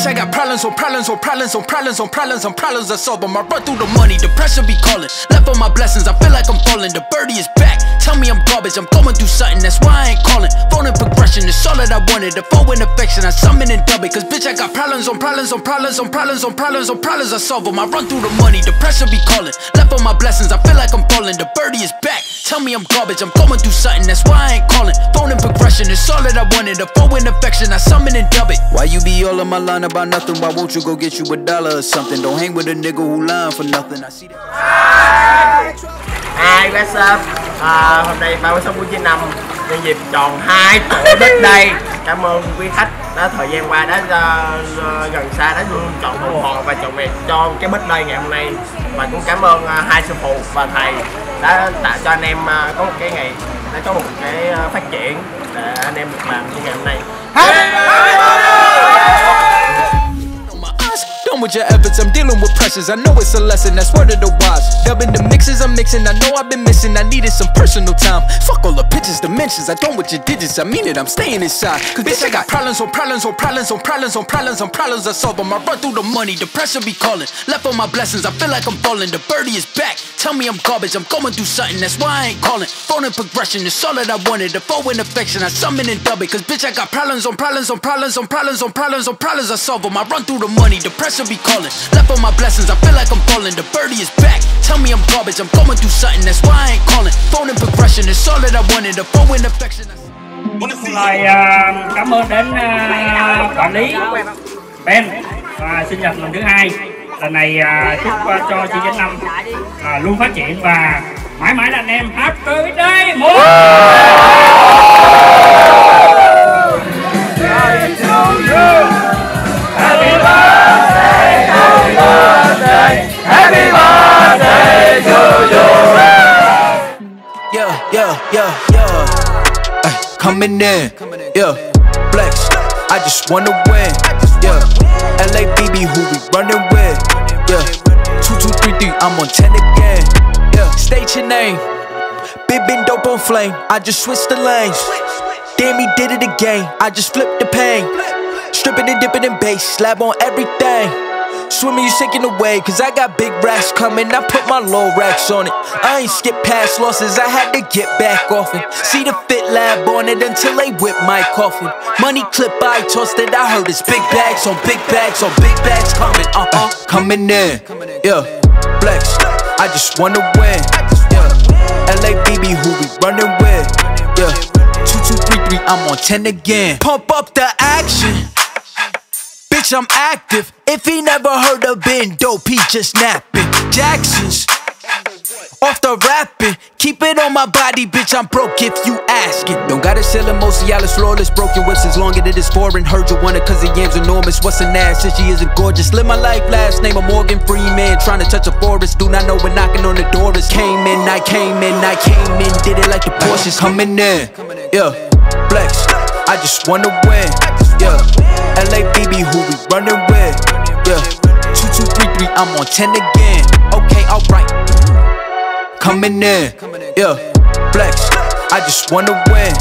bitch, I got problems on problems on problems on problems on problems on problems I solve them. I run through the money, the pressure be calling. Left on my blessings, I feel like I'm falling. The birdie is back, tell me I'm garbage. I'm going through something, that's why I ain't calling. Phone in progression, it's all that I wanted. The foe in affection, I summon and dub it. Cause bitch, I got problems on problems on problems on problems on problems on problems I solve them. I run through the money, the pressure be calling. Left on my blessings, I feel like I'm falling. The birdie is back, tell me I'm garbage. I'm going through something, that's why I ain't calling. Phone in progression, it's all that I wanted. The foe in affection, I summon and dub it. Why you be all on my line about nothing? Why won't you go get you a dollar or something? Don't hang with a nigga who lying for nothing. I see that. Hi, what's up? Hôm nay 36.9 nhân dịp tròn 2 tuổi birthday. Cảm ơn quý khách đã thời gian qua đã gần xa đã luôn chọn ủng hộ và chọn việc cho cái birthday ngày hôm nay. Và cũng cảm ơn hai sư phụ và thầy đã tạo cho anh em có một cái ngày, đã có một cái phát triển để anh em được làm như ngày hôm nay. With your efforts, I'm dealing with pressures. I know it's a lesson, that's word of the wise. Dubbing the mixes, I'm mixing. I know I've been missing, I needed some personal time. Fuck all the pictures, dimensions, I don't with your digits. I mean it, I'm staying inside. Cause bitch, I got problems on problems on problems on problems on problems on problems I solve them. I run through the money, the pressure be calling. Left on my blessings, I feel like I'm falling. The birdie is back, tell me I'm garbage. I'm going through something, that's why I ain't calling. Phone in progression, it's all that I wanted. The foe in affection, I summon and dub it. Cause bitch, I got problems on problems on problems on problems on problems on problems I solve them. I run through the money, the pressure be calling. Left on my blessings, I feel like I'm falling. The birdie is back, tell me I'm garbage. I'm going through something, that's why I ain't calling. Phone in progression, it's all that I wanted. The phone in affection. Rồi, cảm ơn đến quản lý Ben và sinh nhật lần thứ 2. Lần này chúc cho chị Vĩnh Lâm luôn phát triển và mãi mãi là anh em. Happy birthday coming in, yeah, flex, I just wanna win, yeah, LA BB who we running with, yeah, 2233, I'm on 10 again, yeah, state your name, big been dope on flame, I just switched the lanes, damn he did it again, I just flipped the pain, stripping and dipping in bass, slab on everything. Swimming, you sinking away, cause I got big racks coming. I put my low racks on it. I ain't skip past losses, I had to get back off it. See the fit lab on it until they whip my coffin. Money clip, I tossed it, I heard it's big bags on big bags on big bags coming. Coming in, yeah, flex, I just wanna win, yeah, LA BB who we running with, yeah, 2233, I'm on 10 again. Pump up the action, bitch, I'm active. If he never heard of being dope, he just napping. Jackson's off the rapping. Keep it on my body, bitch, I'm broke if you asking. Don't got a ceiling, most of y'all is flawless. Broken whips as long as it is foreign. Heard you want it cause the yam's enormous. What's an ass since she isn't gorgeous? Live my life, last name a Morgan Freeman. Trying to touch a forest, do not know when knocking on the door is. Came in, I came in, I came in. Did it like the Porsches. Coming in, yeah, flex, I just wanna win, yeah, LA BB who we running with, yeah, 2233, I'm on 10 again. Okay, alright, coming in, yeah, flex, I just wanna win,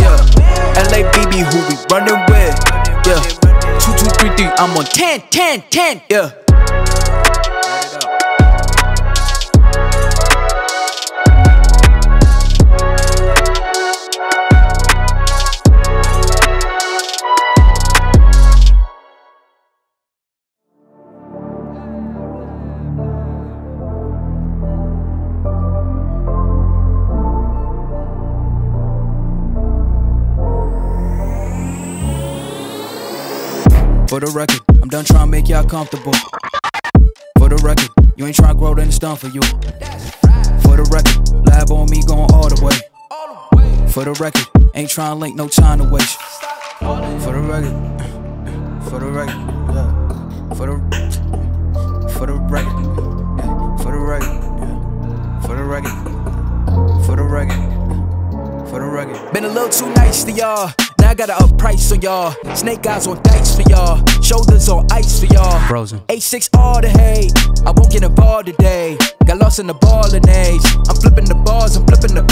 yeah, LA BB who we running with, yeah, 2233, I'm on 10, 10, 10, yeah. For the record, I'm done trying to make y'all comfortable. For the record, you ain't trying to grow, then it's done for you. For the record, lab on me going all the way. For the record, ain't trying to link, no time to waste. For the record, for the record, yeah. For the record, yeah. For the record, yeah. For the record, yeah. For the record, yeah. For the record. Been a little too nice to y'all. I got to up price on y'all. Snake eyes on dice for y'all. Shoulders on ice for y'all. Frozen. 86 all the hate. I won't get involved today. Got got lost in the ballin' age. I'm flipping the balls, I'm flipping the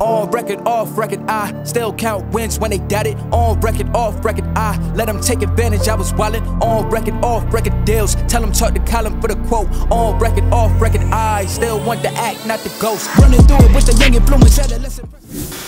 on record, off record. I still count wins when they doubt it. On record, off record. I let them take advantage. I was wildin'. On record, off record deals. Tell them talk to Colin for the quote. On record, off record. I still want the act, not the ghost. Running through it with the young influence.